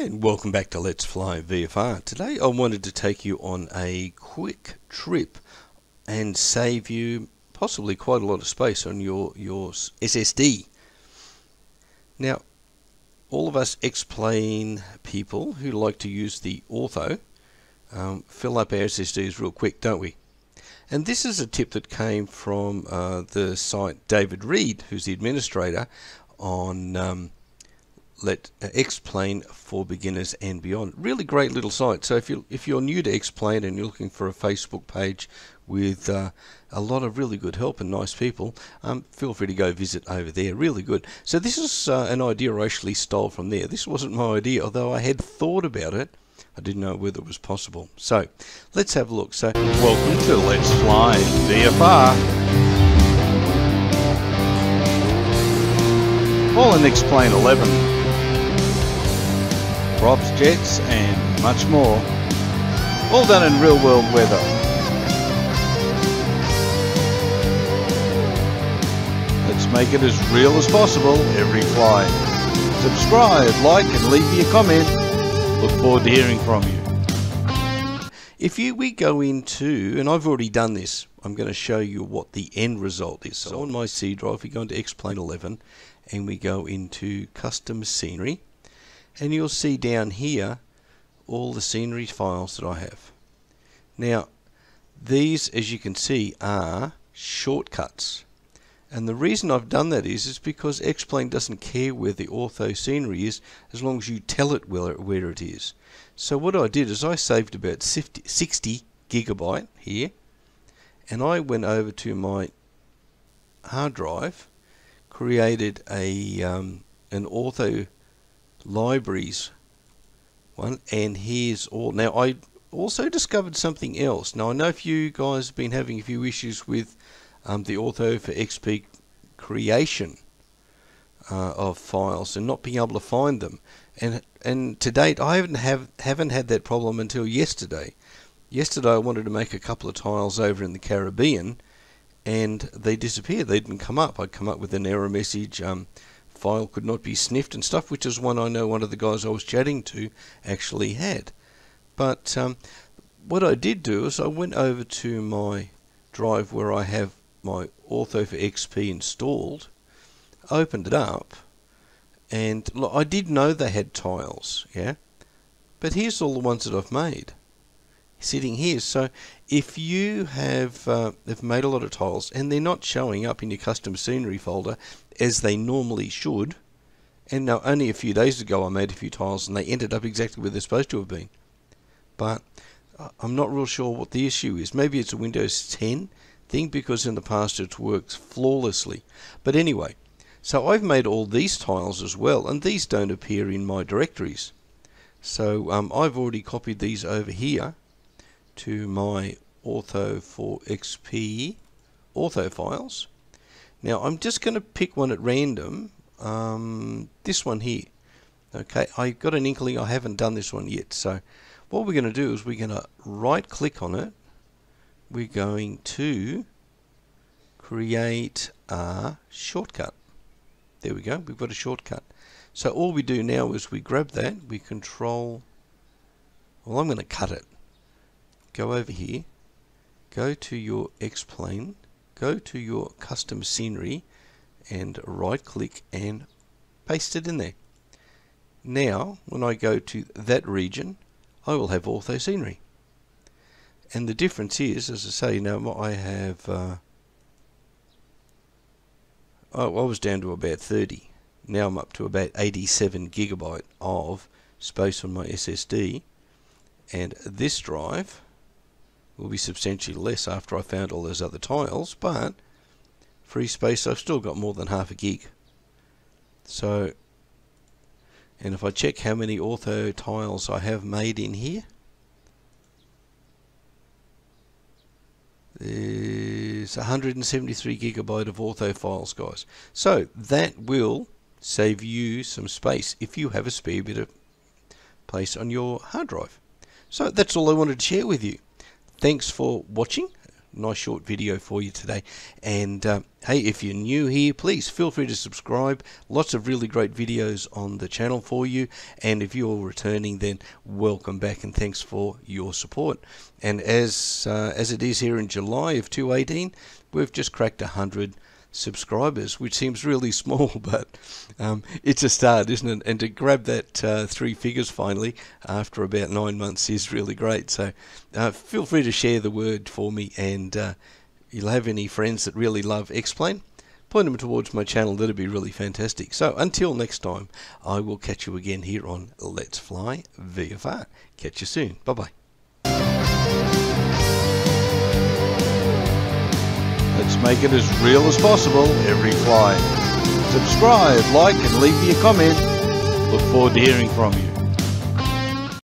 And welcome back to Let's Fly VFR. Today I wanted to take you on a quick trip and save you possibly quite a lot of space on your SSD. Now, all of us X-Plane people who like to use the Ortho fill up our SSDs real quick, don't we? And this is a tip that came from the site David Reed, who's the administrator on X-Plane for beginners and beyond. Really great little site. So if you're new to X-Plane and you're looking for a Facebook page with a lot of really good help and nice people, feel free to go visit over there. Really good. So this is an idea I actually stole from there. This wasn't my idea, although I had thought about it. I didn't know whether it was possible. So let's have a look. So welcome to Let's Fly VFR. All in X-Plane 11. Props, jets, and much more. All done in real-world weather. Let's make it as real as possible every flight. Subscribe, like, and leave me a comment. Look forward to hearing from you. We go into, and I've already done this, I'm going to show you what the end result is. So on my C drive, we go into X-Plane 11, and we go into Custom Scenery. And you'll see down here all the scenery files that I have. Now, these, as you can see, are shortcuts. And the reason I've done that is because X-Plane doesn't care where the ortho scenery is as long as you tell it where it is. So what I did is I saved about 60 gigabyte here, and I went over to my hard drive, created a an ortho libraries one, and here's all. Now I also discovered something else. Now I know if you guys have been having a few issues with the Ortho4XP creation of files and not being able to find them, and to date I haven't had that problem until yesterday. Yesterday I wanted to make a couple of tiles over in the Caribbean, and they disappeared. They didn't come up. I'd come up with an error message, file could not be sniffed and stuff, which is one I know one of the guys I was chatting to actually had. But what I did do is I went over to my drive where I have my Ortho4XP installed, opened it up, and look, I did know they had tiles, yeah, but here's all the ones that I've made sitting here. So if you have made a lot of tiles and they're not showing up in your custom scenery folder as they normally should, and now only a few days ago I made a few tiles and they ended up exactly where they're supposed to have been, but I'm not real sure what the issue is. Maybe it's a Windows 10 thing, because in the past it's worked flawlessly. But anyway, so I've made all these tiles as well, and these don't appear in my directories. So I've already copied these over here to my Ortho4XP ortho files. Now I'm just going to pick one at random, this one here. Okay, I got an inkling I haven't done this one yet. So what we're going to do is we're going to right click on it. We're going to create a shortcut. There we go, we've got a shortcut. So all we do now is we grab that, we control, well I'm going to cut it. Go over here, go to your X-Plane, go to your custom scenery, and right click and paste it in there. Now when I go to that region, I will have ortho scenery, and the difference is, as I say, now I have I was down to about 30, now I'm up to about 87 gigabyte of space on my SSD, and this drive will be substantially less after I found all those other tiles, but free space, I've still got more than half a gig. So, and if I check how many ortho tiles I have made in here, there's 173 gigabyte of ortho files, guys. So that will save you some space if you have a spare bit of place on your hard drive. So that's all I wanted to share with you. Thanks for watching. nice short video for you today. And hey, if you're new here, please feel free to subscribe. Lots of really great videos on the channel for you. And if you're returning, then welcome back and thanks for your support. And as it is here in July of 2018, we've just cracked 100 subscribers, which seems really small, but it's a start, isn't it? And to grab that 3 figures finally after about 9 months is really great. So feel free to share the word for me, and you'll have any friends that really love X-Plane, point them towards my channel. That'd be really fantastic. So until next time, I will catch you again here on Let's Fly VFR. Catch you soon. Bye bye. Let's make it as real as possible every fly. Subscribe, like, and leave me a comment. Look forward to hearing from you.